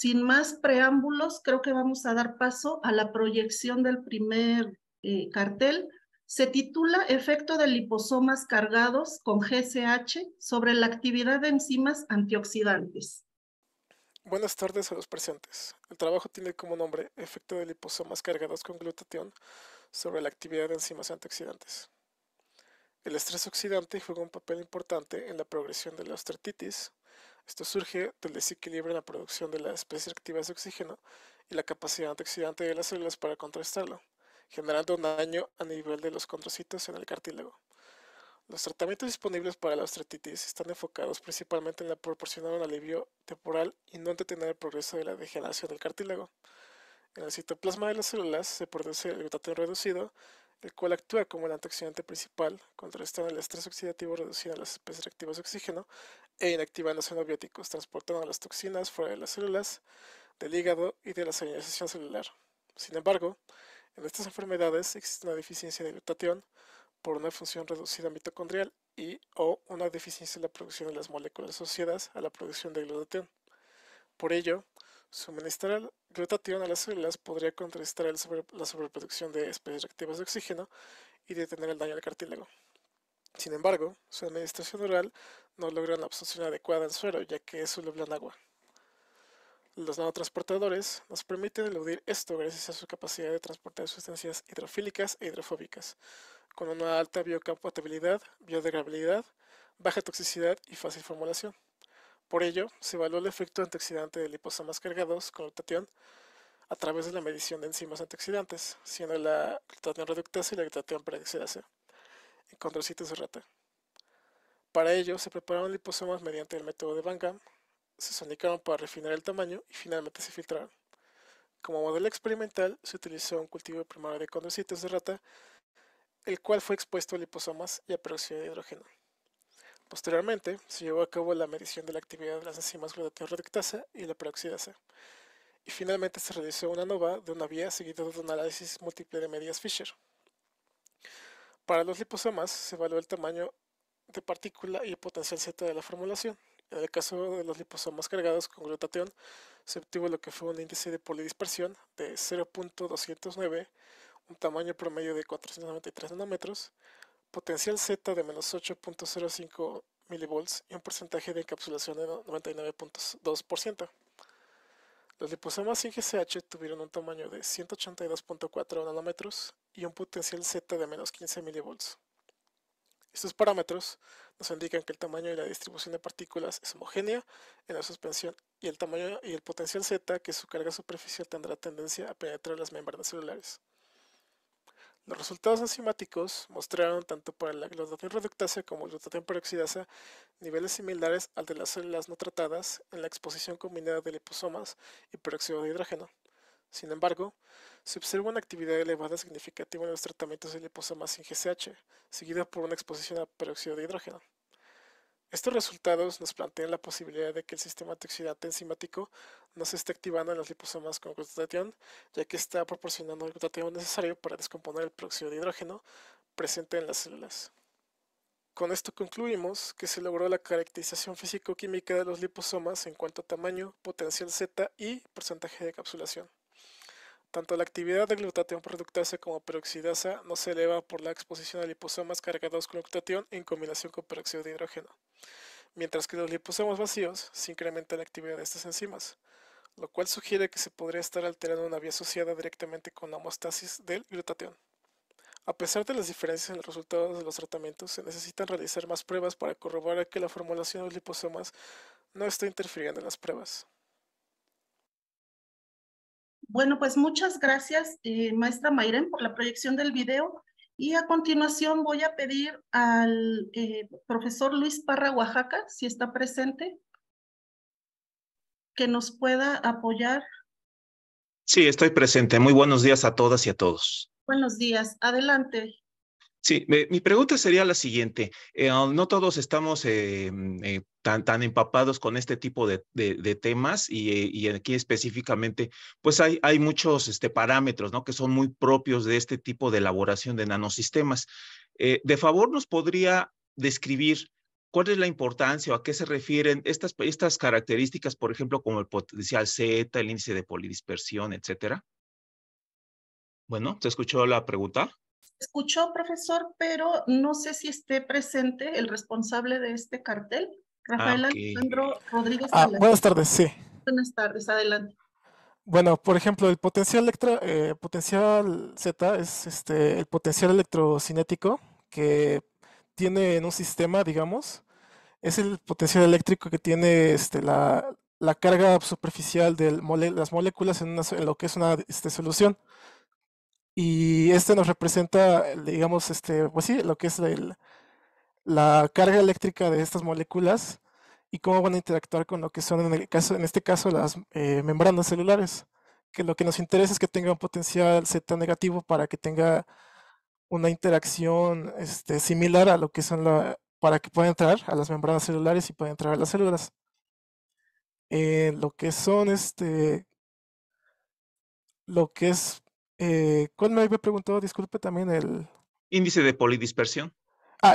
sin más preámbulos, creo que vamos a dar paso a la proyección del primer cartel. Se titula Efecto de liposomas cargados con GSH sobre la actividad de enzimas antioxidantes. Buenas tardes a los presentes. El trabajo tiene como nombre Efecto de liposomas cargados con glutatión sobre la actividad de enzimas antioxidantes. El estrés oxidante juega un papel importante en la progresión de la osteoartritis. Esto surge del desequilibrio en la producción de las especies activas de oxígeno y la capacidad antioxidante de las células para contrarrestarlo, generando un daño a nivel de los condrocitos en el cartílago. Los tratamientos disponibles para la osteoartritis están enfocados principalmente en proporcionar un alivio temporal y no detener el progreso de la degeneración del cartílago. En el citoplasma de las células se produce el glutatión reducido, el cual actúa como el antioxidante principal, contrarrestando el estrés oxidativo, reduciendo las especies activas de oxígeno e inactivando los xenobióticos, transportando las toxinas fuera de las células, del hígado y de la señalización celular. Sin embargo, en estas enfermedades existe una deficiencia de glutatión por una función reducida mitocondrial y o una deficiencia en la producción de las moléculas asociadas a la producción de glutatión. Por ello, suministrar glutatión a las células podría contrarrestar la sobreproducción de especies reactivas de oxígeno y detener el daño al cartílago. Sin embargo, su administración oral no logra una absorción adecuada en suero, ya que es soluble en agua. Los nanotransportadores nos permiten eludir esto gracias a su capacidad de transportar sustancias hidrofílicas e hidrofóbicas, con una alta biocompatibilidad, biodegradabilidad, baja toxicidad y fácil formulación. Por ello, se evaluó el efecto antioxidante de liposomas cargados con glutatión a través de la medición de enzimas antioxidantes, siendo la glutatión reductasa y la glutatión peroxidasa, en condrocitos de rata. Para ello, se prepararon liposomas mediante el método de Bangham, se sonicaron para refinar el tamaño y finalmente se filtraron. Como modelo experimental se utilizó un cultivo primario de condrocitos de rata, el cual fue expuesto a liposomas y a peróxido de hidrógeno. Posteriormente se llevó a cabo la medición de la actividad de las enzimas glutatión reductasa y la peroxidasa, y finalmente se realizó una ANOVA de una vía seguido de un análisis múltiple de medidas Fisher. Para los liposomas se evaluó el tamaño de partícula y el potencial Z de la formulación. En el caso de los liposomas cargados con glutatión, se obtuvo lo que fue un índice de polidispersión de 0.209, un tamaño promedio de 493 nanómetros, potencial Z de menos 8.05 milivolts y un porcentaje de encapsulación de 99.2%. Los liposomas sin GSH tuvieron un tamaño de 182.4 nanómetros y un potencial Z de menos 15 milivolts. Estos parámetros nos indican que el tamaño y la distribución de partículas es homogénea en la suspensión y el tamaño y el potencial Z, que su carga superficial tendrá tendencia a penetrar las membranas celulares. Los resultados enzimáticos mostraron tanto para la glutatión reductasa como la glutatión peroxidasa niveles similares al de las células no tratadas en la exposición combinada de liposomas y peróxido de hidrógeno. Sin embargo, se observa una actividad elevada significativa en los tratamientos de liposomas sin GSH, seguida por una exposición a peróxido de hidrógeno. Estos resultados nos plantean la posibilidad de que el sistema antioxidante enzimático no se esté activando en los liposomas con glutatión, ya que está proporcionando el glutatión necesario para descomponer el peróxido de hidrógeno presente en las células. Con esto concluimos que se logró la caracterización físico-química de los liposomas en cuanto a tamaño, potencial Z y porcentaje de encapsulación. Tanto la actividad de glutatión reductasa como peroxidasa no se eleva por la exposición a liposomas cargados con glutatión en combinación con peróxido de hidrógeno, mientras que los liposomas vacíos se incrementa la actividad de estas enzimas, lo cual sugiere que se podría estar alterando una vía asociada directamente con la homeostasis del glutatión. A pesar de las diferencias en los resultados de los tratamientos, se necesitan realizar más pruebas para corroborar que la formulación de los liposomas no está interfiriendo en las pruebas. Bueno, pues muchas gracias, maestra Mayren, por la proyección del video. Y a continuación voy a pedir al profesor Luis Parra Oaxaca, si está presente, que nos pueda apoyar. Sí, estoy presente. Muy buenos días a todas y a todos. Buenos días. Adelante. Sí, mi pregunta sería la siguiente. No todos estamos tan empapados con este tipo de temas y aquí específicamente, pues hay muchos parámetros, ¿no?, que son muy propios de este tipo de elaboración de nanosistemas. De favor, ¿nos podría describir ¿Cuál es la importancia o a qué se refieren estas características, por ejemplo, como el potencial Z, el índice de polidispersión, etcétera? Bueno, ¿se escuchó la pregunta? Escuchó, profesor, pero no sé si esté presente el responsable de este cartel, Rafael Alejandro Rodríguez-Salazar. Buenas tardes, sí. Buenas tardes, adelante. Bueno, por ejemplo, el potencial Z es el potencial electrocinético que tiene en un sistema, digamos, es el potencial eléctrico que tiene la carga superficial de las moléculas en lo que es una solución. Y nos representa, digamos, pues sí, lo que es la carga eléctrica de estas moléculas y cómo van a interactuar con lo que son, en este caso, las membranas celulares. Que lo que nos interesa es que tenga un potencial Z negativo para que tenga una interacción similar a lo que son para que pueda entrar a las membranas celulares y pueda entrar a las células. Lo que son lo que es ¿cuál me había preguntado? Disculpe, también el índice de polidispersión.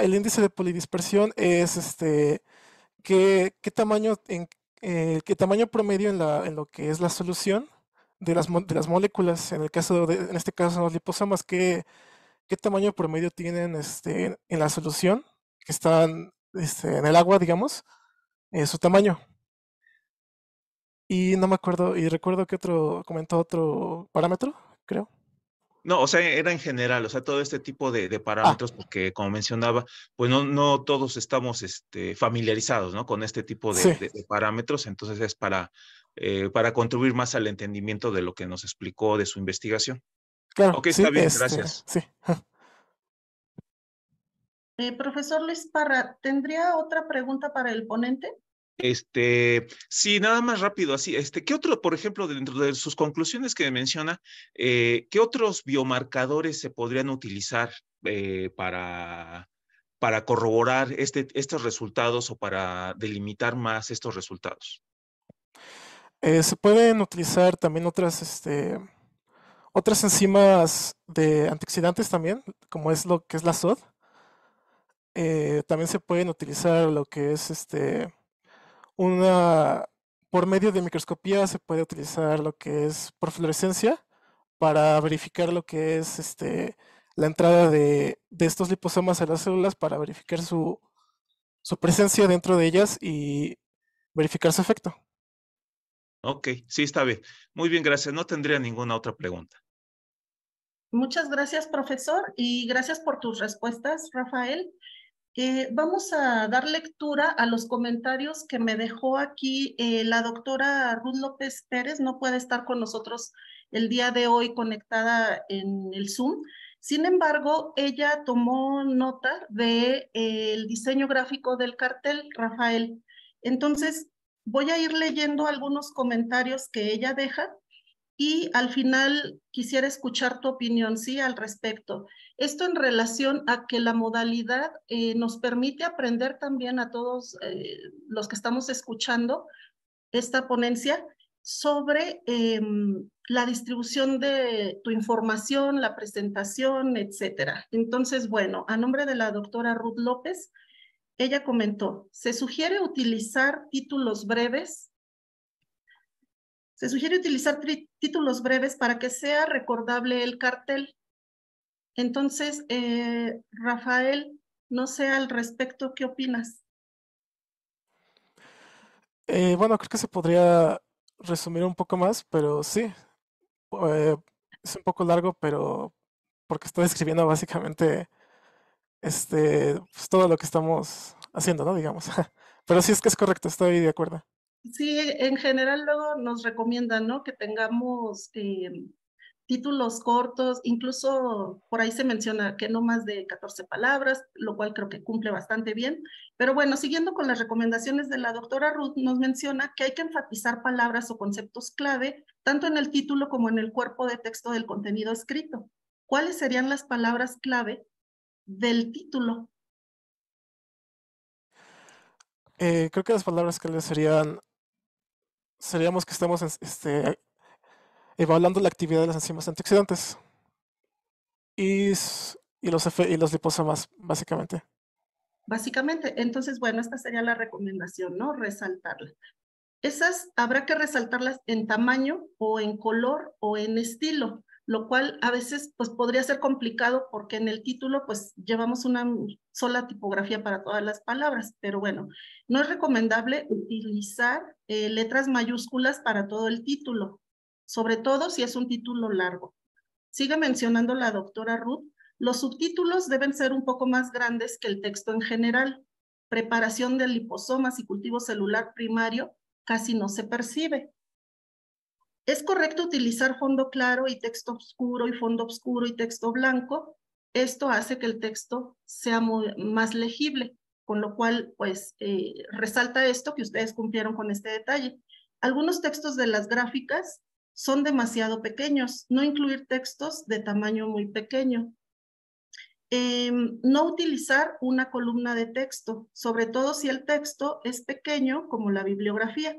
El índice de polidispersión es qué tamaño promedio en lo que es la solución de las moléculas. En este caso son los liposomas, ¿Qué tamaño promedio tienen en la solución que están en el agua, digamos, su tamaño? Y no me acuerdo, y recuerdo que comentó otro parámetro, creo. No, o sea, era en general, o sea, todo este tipo de parámetros, porque como mencionaba, pues no todos estamos familiarizados, ¿no? Con este tipo de parámetros, entonces es para contribuir más al entendimiento de lo que nos explicó de su investigación. Claro, ok, sí, está bien, gracias. Sí. Profesor Luis Parra, ¿tendría otra pregunta para el ponente? Sí, nada más rápido, así, ¿qué otro, por ejemplo, dentro de sus conclusiones que menciona, qué otros biomarcadores se podrían utilizar para corroborar estos resultados o para delimitar más estos resultados? Se pueden utilizar también otras enzimas de antioxidantes también, como es lo que es la SOD. También se pueden utilizar lo que es por medio de microscopía se puede utilizar lo que es por fluorescencia para verificar lo que es la entrada de estos liposomas a las células, para verificar su presencia dentro de ellas y verificar su efecto. Ok, sí, está bien. Muy bien, gracias. No tendría ninguna otra pregunta. Muchas gracias, profesor, y gracias por tus respuestas, Rafael. Vamos a dar lectura a los comentarios que me dejó aquí la doctora Ruth López Pérez. No puede estar con nosotros el día de hoy conectada en el Zoom. Sin embargo, ella tomó nota del diseño gráfico del cartel, Rafael. Entonces, voy a ir leyendo algunos comentarios que ella deja y al final quisiera escuchar tu opinión, sí, al respecto. Esto en relación a que la modalidad nos permite aprender también a todos los que estamos escuchando esta ponencia sobre la distribución de tu información, la presentación, etcétera. Entonces, bueno, a nombre de la doctora Ruth López, ella comentó, se sugiere utilizar títulos breves para que sea recordable el cartel. Entonces, Rafael, no sé al respecto, ¿qué opinas? Bueno, creo que se podría resumir un poco más, pero sí. Es un poco largo, pero porque estoy escribiendo básicamente pues todo lo que estamos haciendo, ¿no? Digamos. Pero sí, es correcto, estoy de acuerdo. Sí, en general luego nos recomiendan, ¿no? Que tengamos títulos cortos, incluso por ahí se menciona que no más de 14 palabras, lo cual creo que cumple bastante bien. Pero bueno, siguiendo con las recomendaciones de la doctora Ruth, nos menciona que hay que enfatizar palabras o conceptos clave, tanto en el título como en el cuerpo de texto del contenido escrito. ¿Cuáles serían las palabras clave del título? Creo que las palabras que le seríamos que estamos evaluando la actividad de las enzimas antioxidantes y los liposomas, básicamente. básicamente. Entonces, bueno, esta sería la recomendación, ¿no? Resaltarla. Esas habrá que resaltarlas en tamaño o en color o en estilo, lo cual a veces pues podría ser complicado porque en el título pues llevamos una sola tipografía para todas las palabras, pero bueno, no es recomendable utilizar letras mayúsculas para todo el título, sobre todo si es un título largo. Sigue mencionando la doctora Ruth, los subtítulos deben ser un poco más grandes que el texto en general. Preparación de liposomas y cultivo celular primario casi no se percibe. ¿Es correcto utilizar fondo claro y texto oscuro y fondo oscuro y texto blanco? Esto hace que el texto sea más legible, con lo cual pues resalta esto que ustedes cumplieron con este detalle. Algunos textos de las gráficas son demasiado pequeños, no incluir textos de tamaño muy pequeño. No utilizar una columna de texto, sobre todo si el texto es pequeño como la bibliografía.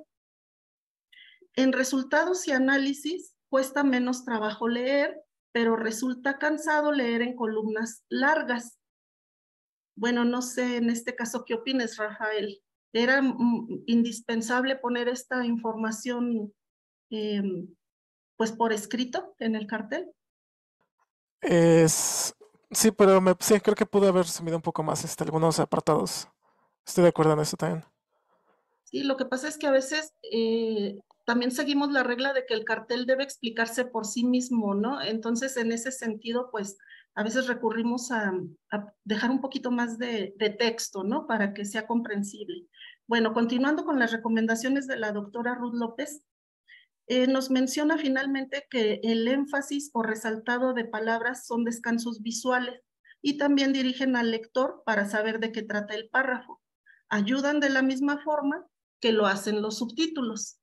En resultados y análisis cuesta menos trabajo leer, pero resulta cansado leer en columnas largas. Bueno, no sé en este caso qué opines, Rafael. ¿Era indispensable poner esta información pues por escrito en el cartel? Sí, pero sí, creo que pudo haber sumido un poco más algunos apartados. Estoy de acuerdo en eso también. Sí, lo que pasa es que a veces también seguimos la regla de que el cartel debe explicarse por sí mismo, ¿no? Entonces, en ese sentido, pues, a veces recurrimos a dejar un poquito más de texto, ¿no? Para que sea comprensible. Bueno, continuando con las recomendaciones de la doctora Ruth López, nos menciona finalmente que el énfasis o resaltado de palabras son descansos visuales y también dirigen al lector para saber de qué trata el párrafo. Ayudan de la misma forma que lo hacen los subtítulos.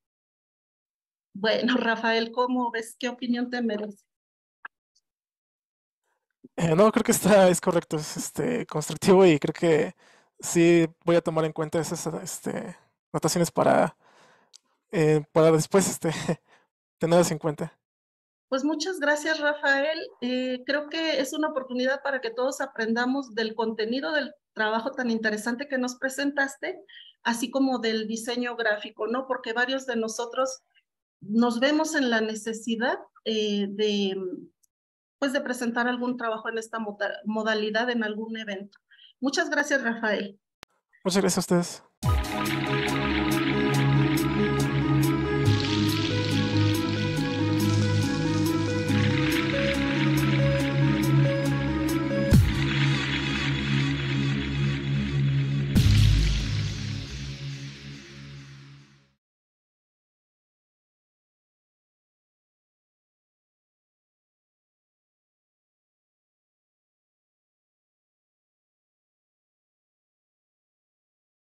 Bueno, Rafael, ¿cómo ves? ¿Qué opinión te merece? No, creo que es correcto, es constructivo y creo que sí voy a tomar en cuenta esas notaciones para después tenerlas en cuenta. Pues muchas gracias, Rafael. Creo que es una oportunidad para que todos aprendamos del contenido del trabajo tan interesante que nos presentaste, así como del diseño gráfico, ¿no? Porque varios de nosotros nos vemos en la necesidad de presentar algún trabajo en esta modalidad en algún evento. Muchas gracias, Rafael. Muchas gracias a ustedes.